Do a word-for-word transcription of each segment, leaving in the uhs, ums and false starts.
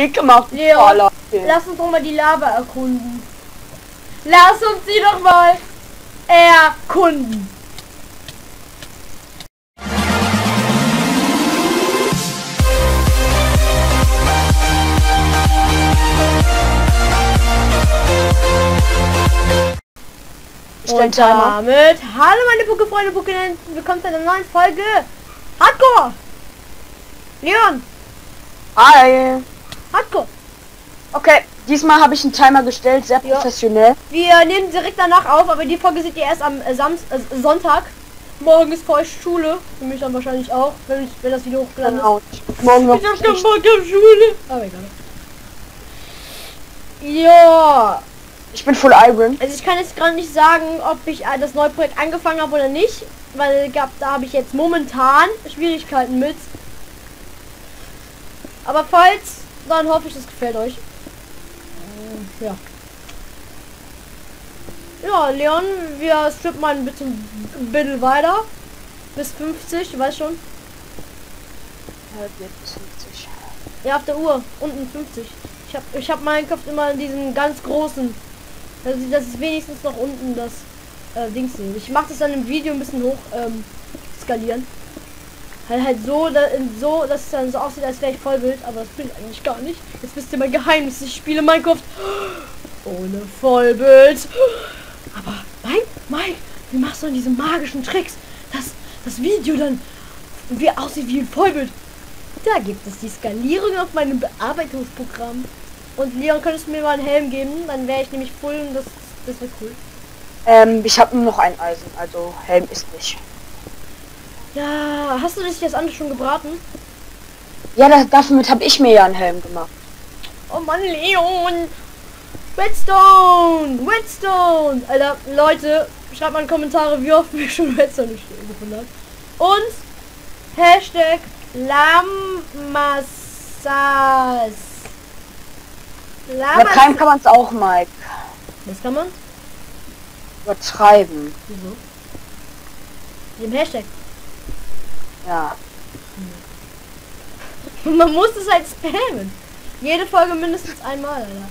Weg gemacht. Leon, oh, lass uns doch mal die Lava erkunden. Lass uns sie doch mal erkunden. Und damit, hallo meine Poké-Freunde, Poké-Freunde, willkommen zu einer neuen Folge Hardcore! Leon! Hi! Hardcore! Okay, diesmal habe ich einen Timer gestellt, sehr professionell. Ja. Wir nehmen direkt danach auf, aber die Folge seht ihr erst am äh, Samst äh, Sonntag. Morgen ist für euch Schule, für mich dann wahrscheinlich auch, wenn, ich, wenn das Video hochgeladen ist. Morgen noch ich hab morgen Schule! Aber egal. Ja! Ich bin voll Iron. Also ich kann jetzt gerade nicht sagen, ob ich das neue Projekt angefangen habe oder nicht, weil gab, da habe ich jetzt momentan Schwierigkeiten mit. Aber falls, dann hoffe ich, das gefällt euch. Ja. Ja, Leon, wir strippen mal ein bisschen, ein bisschen weiter. Bis fünfzig, weiß schon. Ja, auf der Uhr. Unten fünfzig. Ich habe ich hab meinen Kopf immer in diesen ganz großen. Also das ist wenigstens noch unten das äh, Dings sehen. Ich mache das dann im Video ein bisschen hoch ähm, skalieren. Halt halt so, da, so, dass es dann so aussieht, als wäre ich Vollbild, aber das bin ich eigentlich gar nicht. Jetzt wisst ihr mein Geheimnis. Ich spiele Minecraft ohne Vollbild. Aber Mike, Mike, wie machst du denn diese magischen Tricks, dass das Video dann wie aussieht wie ein Vollbild? Da gibt es die Skalierung auf meinem Bearbeitungsprogramm. Und Leon, könntest du mir mal einen Helm geben? Dann wäre ich nämlich voll und das, das wäre cool. Ähm, ich habe nur noch ein Eisen, also Helm ist nicht. Ja, hast du dich das andere schon gebraten? Ja, das, damit habe ich mir ja einen Helm gemacht. Oh Mann, Leon! Redstone! Redstone! Alter, Leute, schreibt mal in Kommentare, wie oft wir schon Redstone gefunden haben. Und Hashtag Lamas. Lamas. Übertreiben kann man es auch, Mike. Was kann man? Übertreiben. Wieso? Mit dem Hashtag. Ja. Hm. Man muss es halt spammen. Jede Folge mindestens einmal, Alter.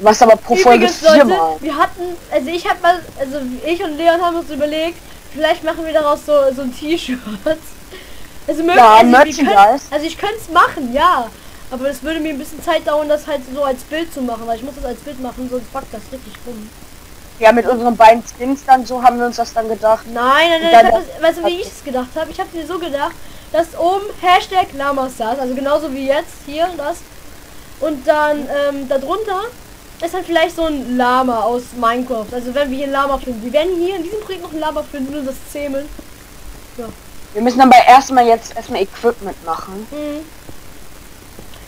Was aber pro Folge viermal. Wir hatten, also ich hab mal, also ich und Leon haben uns überlegt, vielleicht machen wir daraus so, so ein T-Shirt. Also möglich. Ja, also ich könnte es machen, ja. Aber es würde mir ein bisschen Zeit dauern, das halt so als Bild zu machen, weil ich muss das als Bild machen, sonst packt das richtig rum. Ja, mit unseren beiden Skins dann, so haben wir uns das dann gedacht. Nein, nein, nein, nein das, weißt du, wie ich es gedacht habe? Ich habe mir so gedacht, dass oben Hashtag Lamas, also genauso wie jetzt, hier, das. Und dann ähm, darunter ist halt vielleicht so ein Lama aus Minecraft. Also wenn wir hier ein Lama finden. Wir werden hier in diesem Projekt noch ein Lama finden, nur das Zähmen. Ja. Wir müssen aber erstmal jetzt erstmal Equipment machen. Mhm.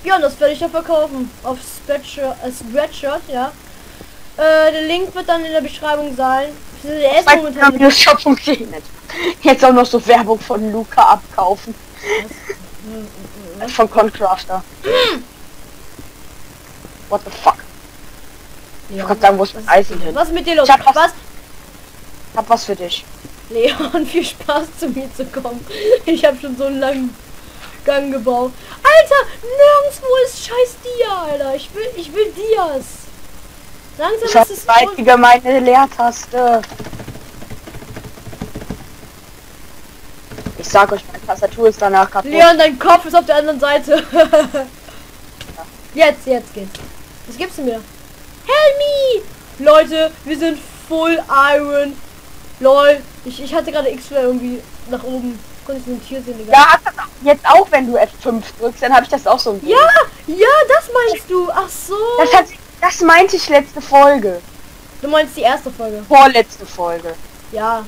Ja, und das werde ich ja verkaufen. Auf Spreadshirt, äh, Spreadshirt, ja. Äh, der Link wird dann in der Beschreibung sein. Der ist momentan nicht. Jetzt auch noch so Werbung von Luca abkaufen. Von Concrafter. What the fuck? Leon, ich kann sagen, wo ist mein Eisen hin? Was ist mit dir los? Ich hab was, was? Ich hab was für dich. Leon, viel Spaß zu mir zu kommen. Ich habe schon so einen langen Gang gebaut. Alter, nirgendwo ist scheiß Dia, Alter. Ich will, ich will Dias. Langsam ich ist es Zeit gegen meine Leertaste. Ich sag euch, meine Tastatur ist danach kaputt. Leon, dein Kopf ist auf der anderen Seite. Jetzt, jetzt geht's. Was gibst du mir? Help me! Leute, wir sind full iron. Lol, ich, ich hatte gerade X irgendwie nach oben. Konnte ich ein Tier sehen, egal. Ja, jetzt auch wenn du F fünf drückst, dann habe ich das auch so. Ja, ja, das meinst du. Ach so. Das, hat, das meinte ich letzte Folge. Du meinst die erste Folge. Vorletzte Folge. Ja.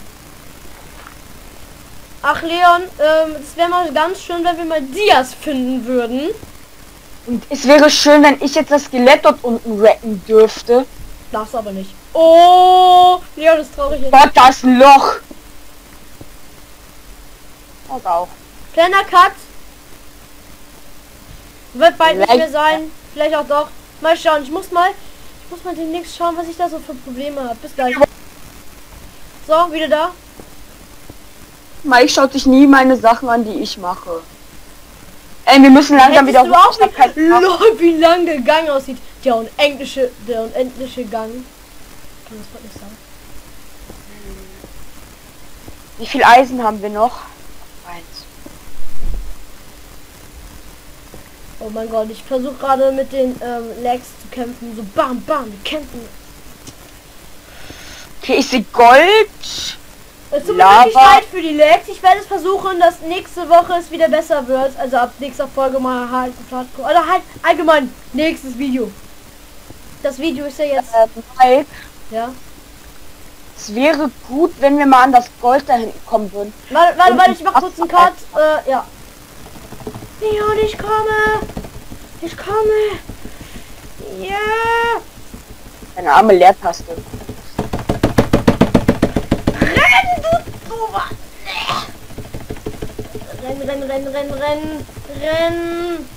Ach Leon, ähm, es wäre mal ganz schön, wenn wir mal Dias finden würden. Und es wäre schön, wenn ich jetzt das Skelett dort unten retten dürfte. Darfst aber nicht. Oh, ja, das ist traurig. Gott, da ist ein Loch. Und auch. Kleiner Cut. Wird bald vielleicht nicht mehr sein. Vielleicht auch doch. Mal schauen. Ich muss mal, ich muss mal demnächst schauen, was ich da so für Probleme habe. Bis gleich. So, wieder da. Mike schaut sich nie meine Sachen an, die ich mache. Ey, wir müssen langsam wieder auf die Stadtkeit machen. Lol, wie lang der Gang aussieht. Der unendliche, der unendliche Gang. Ich kann das grad nicht sagen. Wie viel Eisen haben wir noch? Eins. Oh mein Gott, ich versuche gerade mit den ähm, Lags zu kämpfen. So bam, bam, wir kämpfen. Okay, ich sehe Gold. Es tut mir wirklich leid für die Lags. Ich werde es versuchen, dass nächste Woche es wieder besser wird. Also ab nächster Folge mal halt oder halt allgemein nächstes Video. Das Video ist ja jetzt. Äh, ja. Es wäre gut, wenn wir mal an das Gold dahin kommen würden. Warte, warte, warte, ich mach kurz einen Cut. Äh, ja. Leon, ich komme. Ich komme. Ja. Yeah. Eine arme Leertaste. Rennen, rennen, rennen, rennen, rennen, rennen.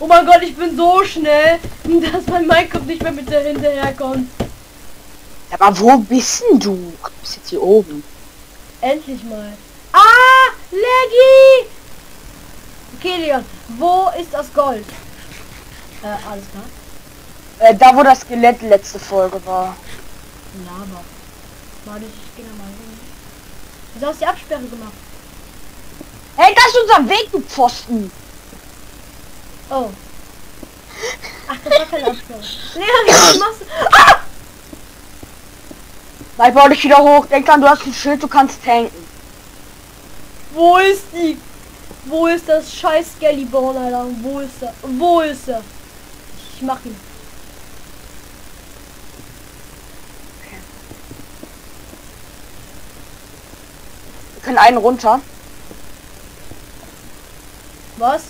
Oh mein Gott, ich bin so schnell, dass mein Minecraft nicht mehr mit der hinterherkommt. Aber wo bist denn du? Du bist jetzt hier oben. Endlich mal. Ah, Leggy! Okay, Leon, wo ist das Gold? Äh, alles klar. Äh, da, wo das Skelett letzte Folge war. Lava. Warte, ich gehe nochmal hin. Wieso hast du die Absperre gemacht? Hey, das ist unser Weg, du Pfosten! Oh. Ach, das war keine Absperre. Nee, was machst du? Ah! Nein, bau dich wieder hoch. Denk dran, du hast ein Schild, du kannst tanken. Wo ist die? Wo ist das scheiß Skellybone, Alter? Wo ist er? Wo ist er? Ich mach ihn. Wir können einen runter. Was?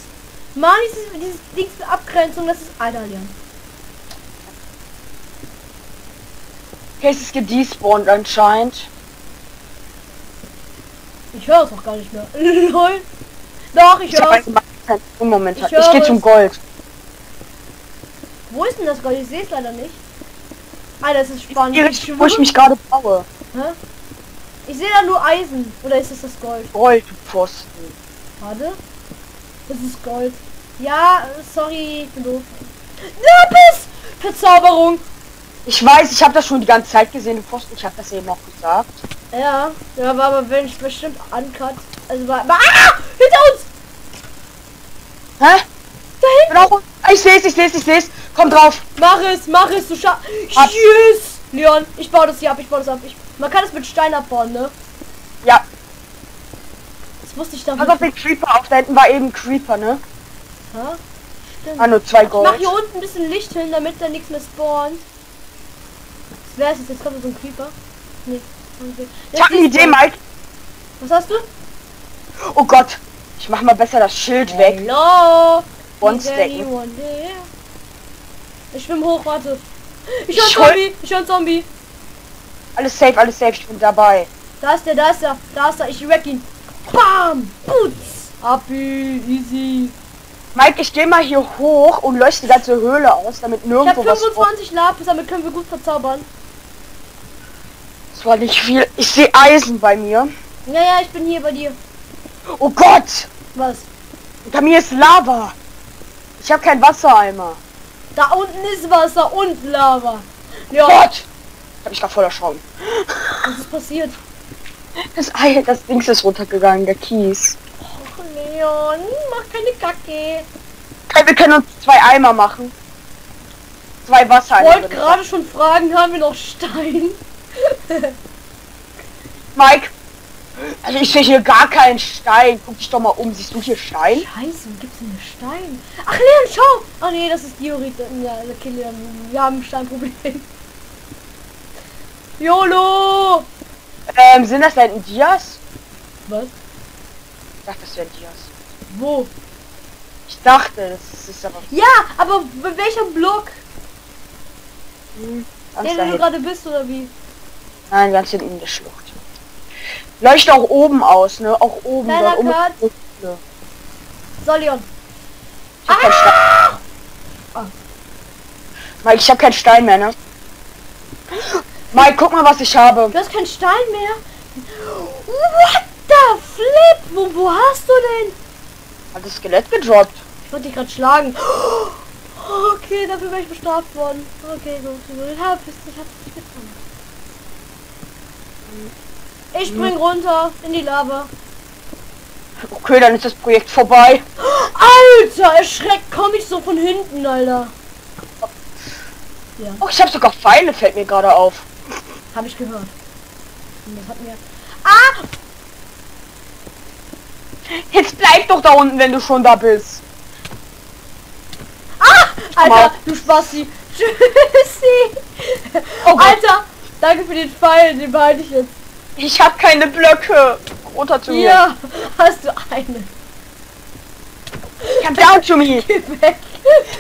Mann, dieses, dieses Ding für Abgrenzung, das ist Eidalian. Okay, es ist gedespawnt anscheinend. Ich höre es auch gar nicht mehr. Lol. Doch, ich höre es. Moment, ich, ich gehe zum Gold. Wo ist denn das Gold? Ich sehe es leider nicht. Alter, das ist spannend. Ich, ich, wo ich mich gerade baue. Hä? Ich sehe da nur Eisen. Oder ist es das, das Gold? Gold, Pfosten. Warte. Das ist Gold. Ja, sorry, ich bin doof. Lapis! Verzauberung! Ich weiß, ich habe das schon die ganze Zeit gesehen, den Pfosten. Ich habe das eben auch gesagt. Ja, ja, aber, aber wenn ich bestimmt ankratze. Also war. Ah! Hinter uns! Hä? Da hinten! Ich seh's, ich seh's, ich seh's. Komm drauf! Mach es, mach es, du Scha. Tschüss! Leon, ich baue das hier ab, ich baue das ab. Ich, man kann das mit Stein abbauen, ne? Ja. Das wusste ich dann. Also den Creeper auf, da hinten war eben Creeper, ne? Ha? Stimmt. Ah, nur zwei Gold. Ich mach hier unten ein bisschen Licht hin, damit da nichts mehr spawnt. Das wär's jetzt, jetzt kommt so ein Creeper. Nee. Okay. Ich hab eine Idee, Mike. Was hast du? Oh Gott. Ich mach mal besser das Schild Hello. weg. Hallo. Ich schwimm hoch, warte. Ich höre Zombie, ich höre Zombie. Alles safe, alles safe, ich bin dabei. Da ist der, da ist der, da ist der, ich wreck ihn. Bam, putz, Abi, easy. Mike, ich gehe mal hier hoch und leuchte die ganze Höhle aus, damit nirgendwo was... Ich hab fünfundzwanzig Lapis, damit können wir gut verzaubern. Das war nicht viel, ich sehe Eisen bei mir. Ja, ja, ich bin hier bei dir. Oh Gott! Was? Bei mir ist Lava. Ich habe keinen Wassereimer. Da unten ist Wasser und Lava. Ja. Gott! Ich hab mich gerade voll erschrocken. Was ist passiert? Das Ei, das Dings ist runtergegangen, der Kies. Och, Leon, mach keine Kacke. Okay, wir können uns zwei Eimer machen. Zwei Wasser. Ich wollte gerade schon fragen, haben wir noch Stein? Mike, also ich sehe hier gar keinen Stein. Guck dich doch mal um. Siehst du hier Stein? Scheiße, wo gibt's denn Stein? Ach Leon, schau! Ach nee, das ist Diorit. Ja, okay, Leon, wir haben ein Steinproblem. YOLO! Ähm, sind das denn Dias? Was? Ich dachte, das wären Dias. Wo? Ich dachte, das ist aber... Ja, aber bei welchem Block? Hm, der, der du gerade bist, oder wie? Nein, ganz hinten in der Schlucht. Leuchte auch oben aus, ne? Auch oben. Kleiner Cut. So, Leon. Ich hab ah! keinen Stein. Ah. Mike, ich hab keinen Stein mehr, ne? Mike, guck mal, was ich habe. Du hast keinen Stein mehr? What the flip? Wo, wo hast du denn? Hat das Skelett gedroppt? Ich wollte dich gerade schlagen. Oh, okay, dafür bin ich bestraft worden. Okay, gut. Ich hab's nicht getan. Ich spring runter in die Lava. Okay, dann ist das Projekt vorbei. Alter, erschreckt komme ich so von hinten, Alter. Ja. Oh, ich habe sogar Pfeile, fällt mir gerade auf. Habe ich gehört. Und das hat mir... Ah! Jetzt bleib doch da unten, wenn du schon da bist. Ah! Alter, du Spasti. Tschüssi. Oh Alter, danke für den Pfeil, den behalte ich jetzt. Ich habe keine Blöcke. Runter zu mir. Ja, hast du eine. Come down to me. Geh weg.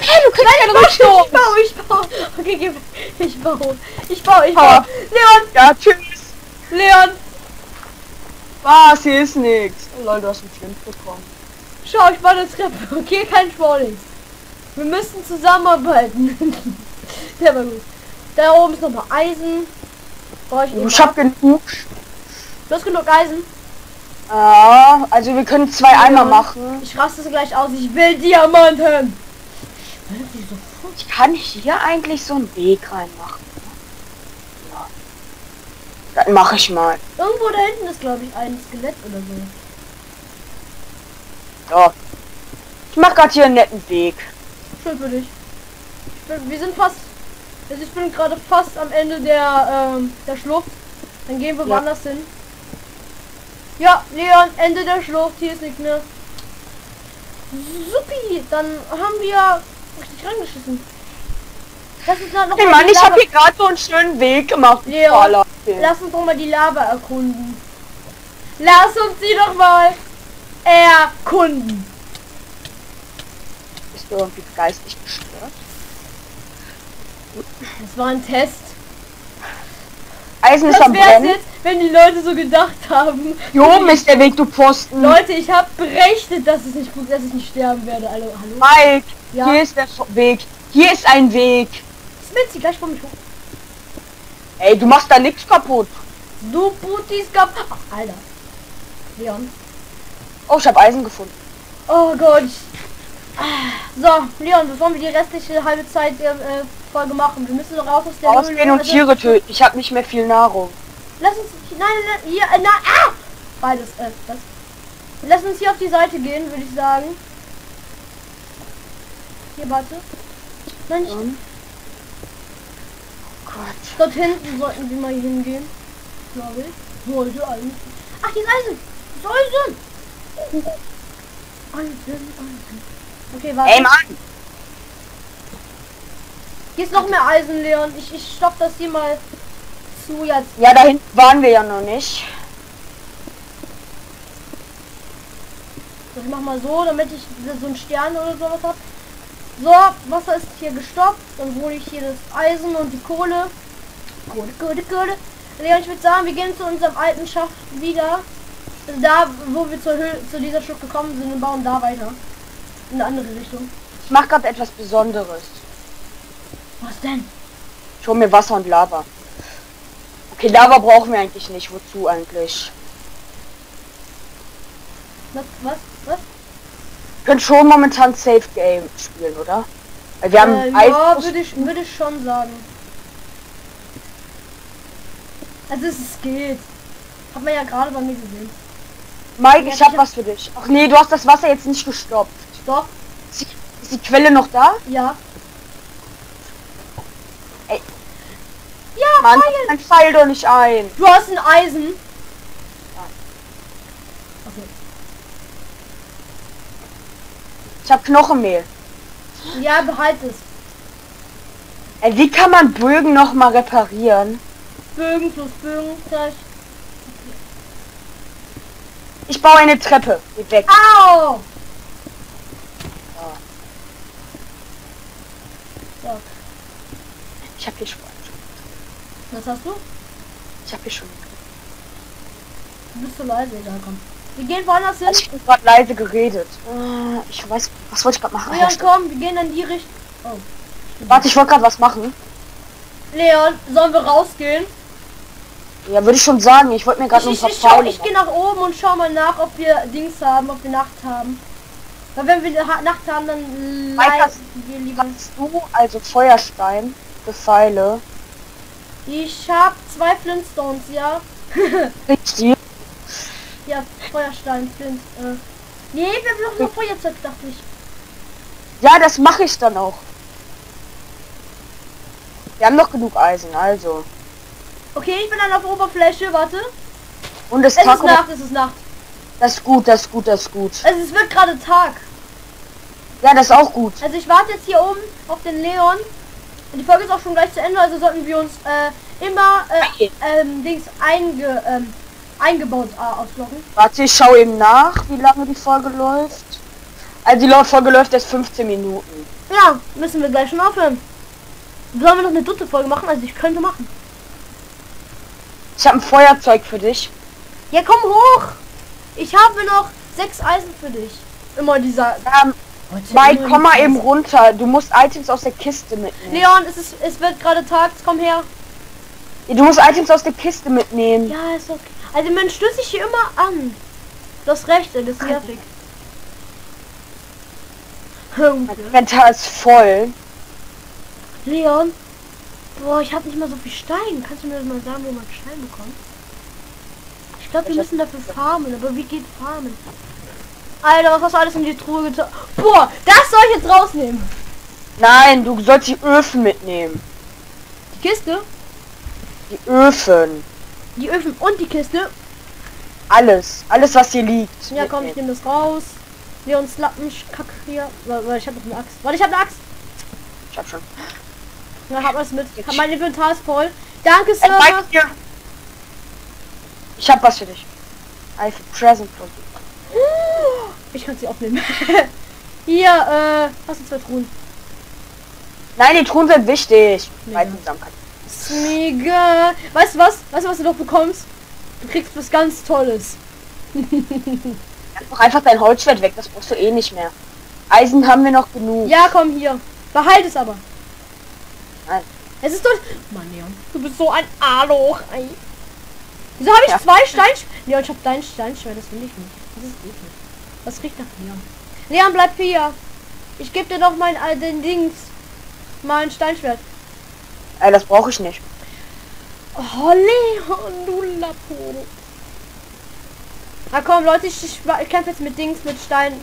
Hey, du kriegst keinen Rückstoß. Ich baue, ich baue. Okay, geh weg. Ich baue. Ich baue, ich baue. Leon. Ja, tschüss. Leon. Was? Hier ist nichts. Oh, Leute, du hast einen Flint bekommen. Schau, ich baue eine Treppe. Okay, kein Spawning. Wir müssen zusammenarbeiten. Der war gut. Da oben ist nochmal Eisen. Brauche ich nicht. Ich hab genug. Du hast genug Eisen. Ja, also wir können zwei ja, Eimer machen. Ich raste sie gleich aus. Ich will Diamanten. Ich kann hier eigentlich so einen Weg reinmachen. Ja. Dann mache ich mal. Irgendwo da hinten ist, glaube ich, ein Skelett oder so. Ja. Ich mache gerade hier einen netten Weg. Schön für dich. Wir sind fast... Also ich bin gerade fast am Ende der, ähm, der Schlucht. Dann gehen wir ja. woanders hin. Ja, Leon, Ende der Schlucht, hier ist nichts mehr. Supi, dann haben wir richtig reingeschissen. Lass uns noch hey Mann, ich habe hier gerade so einen schönen Weg gemacht. Leon, lass uns doch mal die Lava erkunden. Lass uns die doch mal erkunden. Bist du irgendwie geistig gestört? Das war ein Test. Eisen ist am Brennen. Jetzt, wenn die Leute so gedacht haben. Jo, ist der Weg, du Posten. Leute, ich habe berechnet, dass es nicht gut, dass ich nicht sterben werde. Hallo, hallo. Mike, ja? Hier ist der Weg. Hier ist ein Weg. Smitzi, gleich komm ich hoch. Ey, du machst da nichts kaputt. Du Putis kaputt. Alter. Leon. Oh, ich habe Eisen gefunden. Oh Gott. So, Leon, bevor wir die restliche halbe Zeit äh, Folge machen, wir müssen doch raus aus der Höhle und Tiere töten. Ich habe nicht mehr viel Nahrung. Lass uns nein, nein hier na ah! beides äh, das. Lass uns hier auf die Seite gehen, würde ich sagen. Hier warte. Nein, nicht. Um. Oh Gott. Dort hinten sollten wir mal hingehen. Glaube ich. Wollte eigentlich. Ach, hier ist Eisen. Das ist Eisen. Eisen, Eisen. Okay, warte. Ey, Mann! Hier ist noch mehr Eisen, Leon. Ich, ich stopp das hier mal zu jetzt. Ja, da hinten waren wir ja noch nicht. Ich mach mal so, damit ich so einen Stern oder sowas hab. So, Wasser ist hier gestoppt. Dann hole ich hier das Eisen und die Kohle. Kohle, Kohle, Kohle. Leon, ich würde sagen, wir gehen zu unserem alten Schacht wieder. Da, wo wir zur Höhle, zu dieser Schacht gekommen sind und bauen da weiter. In eine andere Richtung. Ich mache gerade etwas Besonderes. Was denn? Ich hole mir Wasser und Lava. Okay, Lava brauchen wir eigentlich nicht. Wozu eigentlich? Was? Was? Was? Wir können schon momentan Safe Game spielen, oder? Weil wir haben äh, ja, würde ich, würd ich schon sagen. Also es geht. Hat man ja gerade bei mir gesehen. Mike, ich, ich hab ich was hab... für dich. Ach nee, du hast das Wasser jetzt nicht gestoppt. Doch. Ist die, ist die Quelle noch da? Ja. Ey. Ja, Mann, Pfeil. Dann fall doch nicht ein. Du hast ein Eisen. Ja. Okay. Ich hab Knochenmehl. Ja, behalte es. Ey, wie kann man Bögen noch mal reparieren? Bögen plus Bögen gleich. Ich baue eine Treppe. Geht weg. Au! Ja. Ich hab hier schon. Was hast du? Ich hab hier schon. Du bist so leise, da komm. Wir gehen woanders hin. Ich hab gerade leise geredet. Äh, ich weiß, was wollte ich gerade machen? Leon, Alter, komm, wir gehen in die Richtung. Oh. Warte, ich wollte gerade was machen. Leon, sollen wir rausgehen? Ja, würde ich schon sagen. Ich wollte mir gerade so ein paar Ich, ich, ich gehe nach oben und schau mal nach, ob wir Dings haben, ob wir Nacht haben. Weil wenn wir Nacht haben, dann leisten wir lieber... Hast du also Feuerstein für Pfeile? Ich hab zwei Flintstones, ja. Richtig. Ja, Feuerstein, Flint... Äh. Nee, wir haben noch nur Feuerzeug, dachte ich. Ja, das mache ich dann auch. Wir haben noch genug Eisen, also. Okay, ich bin dann auf der Oberfläche, warte. Und es, es Tag ist Nacht, es ist Nacht. Das ist gut, das ist gut, das ist gut. Also es wird gerade Tag. Ja, das ist auch gut. Also ich warte jetzt hier oben auf den Leon. Und die Folge ist auch schon gleich zu Ende, also sollten wir uns äh, immer äh, ähm, Dings einge, ähm, eingebaut äh, auflocken. Warte, ich schaue eben nach, wie lange die Folge läuft. Also die Folge läuft jetzt fünfzehn Minuten. Ja, müssen wir gleich schon aufhören. Sollen wir noch eine dritte Folge machen? Also ich könnte machen. Ich habe ein Feuerzeug für dich. Ja, komm hoch! Ich habe noch sechs Eisen für dich. Immer dieser... Ähm, Mike, komm mal eben runter. Du musst Items aus der Kiste mitnehmen. Leon, es, ist, es wird gerade tags. Komm her. Ja, du musst Items aus der Kiste mitnehmen. Ja, ist okay. Also man stößt sich hier immer an. Das Rechte, das nervig. Mein Inventar ist voll. Leon, boah, ich habe nicht mehr so viel Stein. Kannst du mir mal sagen, wo man Stein bekommt? Ich glaube, wir müssen dafür farmen, aber wie geht farmen? Alter, was hast du alles in die Truhe getan? Boah, das soll ich jetzt rausnehmen. Nein, du sollst die Öfen mitnehmen. Die Kiste? Die Öfen. Die Öfen und die Kiste? Alles, alles was hier liegt. Ja, mitnehmen. Komm, ich nehme das raus. Leon slappt mich, kack hier. Warte, ich habe noch eine Axt. Warte, ich habe eine Axt. Ich hab schon. Na, hab was mit. Mein Inventar ist voll. Danke, Server. Ich hab was für dich. I for present for you. Ich kann sie aufnehmen. Hier, äh, hast du zwei Truhen? Nein, die Truhen sind wichtig. Mega. Weißt du was? Weißt du, was du noch bekommst? Du kriegst was ganz Tolles. Mach einfach dein Holzschwert weg, das brauchst du eh nicht mehr. Eisen haben wir noch genug. Ja, komm hier. Behalt es aber. Nein. Es ist doch... Mann, Leon, du bist so ein Arschloch. Wieso habe ich ja. zwei Steinsch... Leon, ich habe dein Steinschwert, das will ich nicht. Das ist eklig. Das riecht nach Leon. Leon, bleib hier. Ich gebe dir noch mein all den Dings. Mein Steinschwert. Ey, das brauche ich nicht. Oh, Leon, du Lapo. Na komm, Leute, ich, ich, ich kämpfe jetzt mit Dings, mit Steinschwert.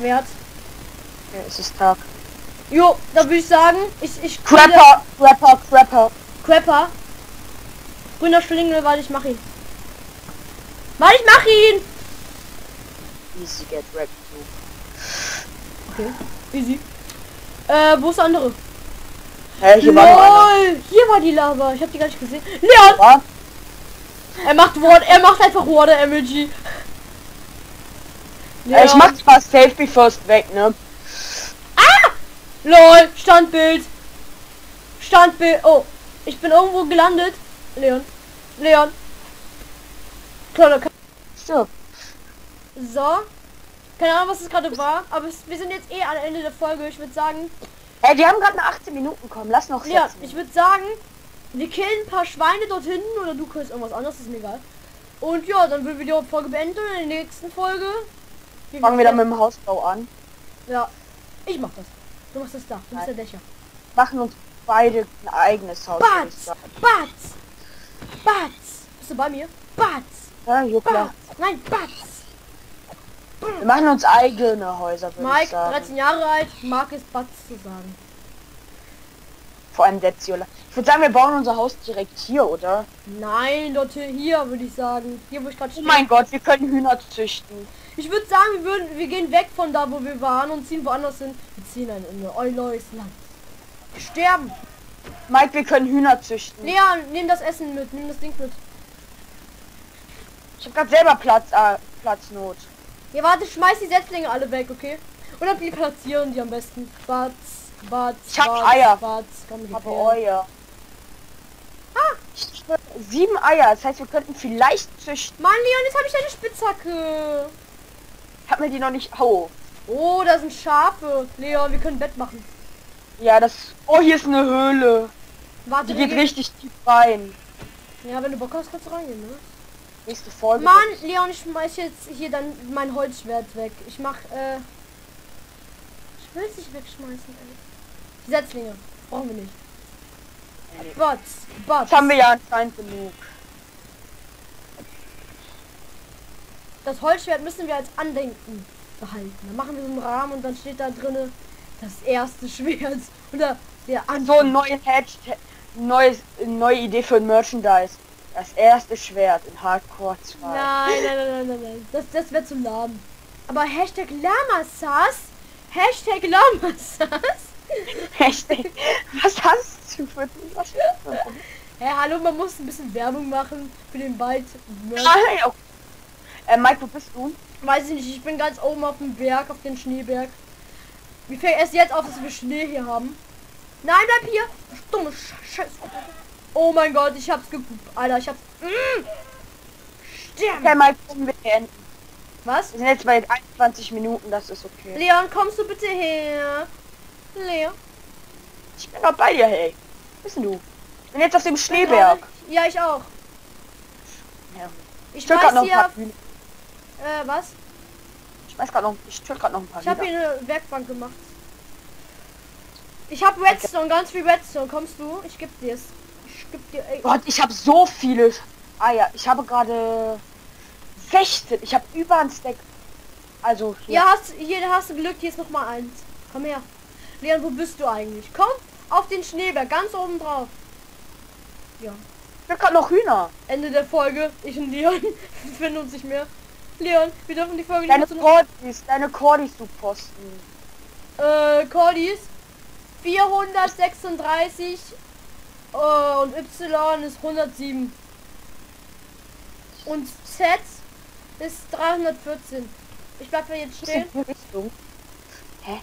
Ja, es ist Tag. Jo, da würde ich sagen, ich... ich Crapper, Crapper, Crapper. Crapper? Grüner Schlingel, weil ich mache ihn. Weil ich mache ihn! Easy get wrecked. Okay, easy. Äh, wo ist der andere? Hey, hier, LOL, war hier war die Lava, ich habe die gar nicht gesehen. Leon! Was? Er macht Wort, er macht einfach Water Emoji. Ja, ich mach's fast Safety First weg, ne? Ah! LOL, Standbild. Standbild, oh. Ich bin irgendwo gelandet. Leon, Leon, Kleiner, stirb. So, keine Ahnung, was es gerade war, aber es, wir sind jetzt eh am Ende der Folge. Ich würde sagen, ey, die haben gerade eine achtzehn Minuten kommen. Lass noch. Ja, ich würde sagen, wir killen ein paar Schweine dort hinten oder du killst irgendwas anderes, ist mir egal. Und ja, dann würden wir die Folge beenden und in der nächsten Folge fangen wir dann mit dem Hausbau an. Ja, ich mach das. Du machst das da. Du bist der Dächer. Machen uns beide ein eigenes Haus. Batz, Batz. Batz! Bist du bei mir? Batz! Ja, Batz. Nein, Batz! Wir machen uns eigene Häuser, würde Mike, ich sagen. dreizehn Jahre alt, mag es Batz zu sagen. Vor allem der Ziola. Ich würde sagen, wir bauen unser Haus direkt hier, oder? Nein, dort hier, würde ich sagen. Hier, wo ich gerade stehe. Oh mein Gott, wir können Hühner züchten. Ich würde sagen, wir, würden, wir gehen weg von da, wo wir waren und ziehen woanders hin. Wir ziehen ein in neues Land. Wir sterben! Mike, wir können Hühner züchten. Leon, nimm das Essen mit, nimm das Ding mit. Ich hab grad selber Platz, äh, Platznot. Ja, warte, schmeiß die Setzlinge alle weg, okay? Oder die platzieren die am besten. Batz, Batz, ich hab Batz, Eier. Batz, komm, ich hab Eier. Ah! Sieben Eier, das heißt, wir könnten vielleicht züchten. Mann, Leon, jetzt habe ich eine Spitzhacke. Ich hab mir die noch nicht... Oh. Oh, da sind Schafe. Leon, wir können Bett machen. Ja, das... Oh, hier ist eine Höhle. Warte, die geht gehen. Richtig tief rein. Ja, wenn du Bock hast, kannst du reingehen, ne? Nächste Folge. Mann, Leon, ich schmeiß jetzt hier dann mein Holzschwert weg. Ich mach, äh... Holz nicht wegschmeißen, ey. Die Setzlinge brauchen wir nicht. Nee. Bots, Bots. Das haben wir ja anscheinend genug. Das Holzschwert müssen wir als Andenken behalten. Dann machen wir so einen Rahmen und dann steht da drinne das erste Schwert. Oder der Anfang. So ein neues Hashtag, neues, neue Idee für ein Merchandise. Das erste Schwert in Hardcore zwei. Nein, nein, nein, nein, nein. Das, das wäre zum Laden. Aber Hashtag Lamasas. Hashtag Lamasas. Hashtag. Was hast du für ein Hey, hallo, man muss ein bisschen Werbung machen für den Wald. Ah, äh, Mike, wo bist du? Weiß ich nicht, ich bin ganz oben auf dem Berg, auf den Schneeberg. Mir fällt erst jetzt auf, dass wir Schnee hier haben. Nein, bleib hier! Dumme Scheiße. Oh mein Gott, ich hab's geguckt, Alter, ich hab's... Mm. Stimmt! Hey Mike, kommen wir beenden. Was? Wir sind jetzt bei einundzwanzig Minuten, das ist okay. Leon, kommst du bitte her? Leon? Ich bin doch bei dir, hey. Wissen du? Ich bin jetzt auf dem Schneeberg. Ich, ja, ich auch. Ja. Ich, ich weiß grad noch hier... Ein paar auf, äh, was? Ich weiß gerade noch... Ich tue gerade noch ein paar Ich habe hier eine Werkbank gemacht. Ich habe Redstone, okay. Ganz viel Redstone. Kommst du? Ich geb dir's. Ich geb dir... Ey. Gott, ich habe so viele... Ah ja, ich habe gerade... sechzehn. Ich habe über ein Stack. Also... Hier. Ja, hast, hier hast du Glück. Hier ist noch mal eins. Komm her. Leon, wo bist du eigentlich? Komm auf den Schneeberg, ganz oben drauf. Ja. Ich hab grad noch Hühner. Ende der Folge. Ich und Leon finden uns nicht mehr. Leon, wir dürfen die Folge deine nicht mehr. Cordis, deine Cordis zu posten. Äh, Cordis. vierhundertsechsunddreißig äh, und Y ist hundertsieben. Und Z ist dreihundertvierzehn. Ich bleib mir jetzt stehen. Hä?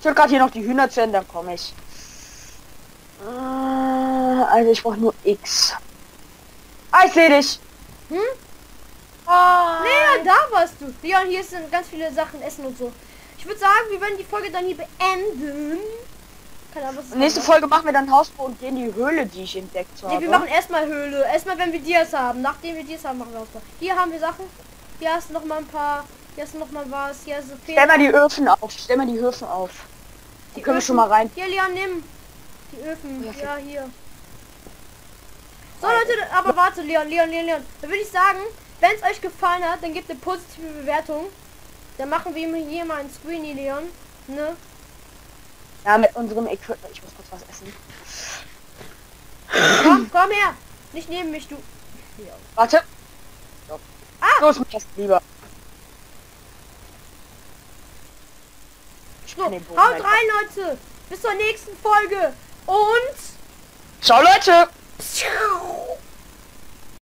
Ich will gerade hier noch die Hühner zählen, dann komme ich. Also ich brauche nur X. Ah, ich sehe dich. Hm? Ah. Nee, da warst du. Leon, hier sind ganz viele Sachen, Essen und so. Ich würde sagen, wir werden die Folge dann hier beenden. Keine Ahnung, was nächste Folge machen wir dann Hausbau und gehen in die Höhle, die ich entdeckt habe. Nee, wir machen erstmal Höhle. Erstmal, wenn wir Dias haben. Nachdem wir Dias haben, machen wir Hausbau. Hier haben wir Sachen. Hier hast du noch mal ein paar... Hier ist noch mal was, hier ist so viel. Stell mal die Öfen auf, stell mal die Öfen auf. Die, die können Öfen. Wir schon mal rein. Hier, Leon, nimm. Die Öfen, ja, ja hier. So, Leute, aber warte, Leon, Leon, Leon, Leon. Dann würde ich sagen, wenn es euch gefallen hat, dann gebt eine positive Bewertung. Dann machen wir hier mal ein Screenie, Leon. Ne? Ja, mit unserem Equipment. Ich muss kurz was essen. Komm, komm her. Nicht neben mich, du. Leon. Warte. So. Ah. Los, mach das lieber. So, haut rein, Leute! Bis zur nächsten Folge! Und... Ciao, Leute!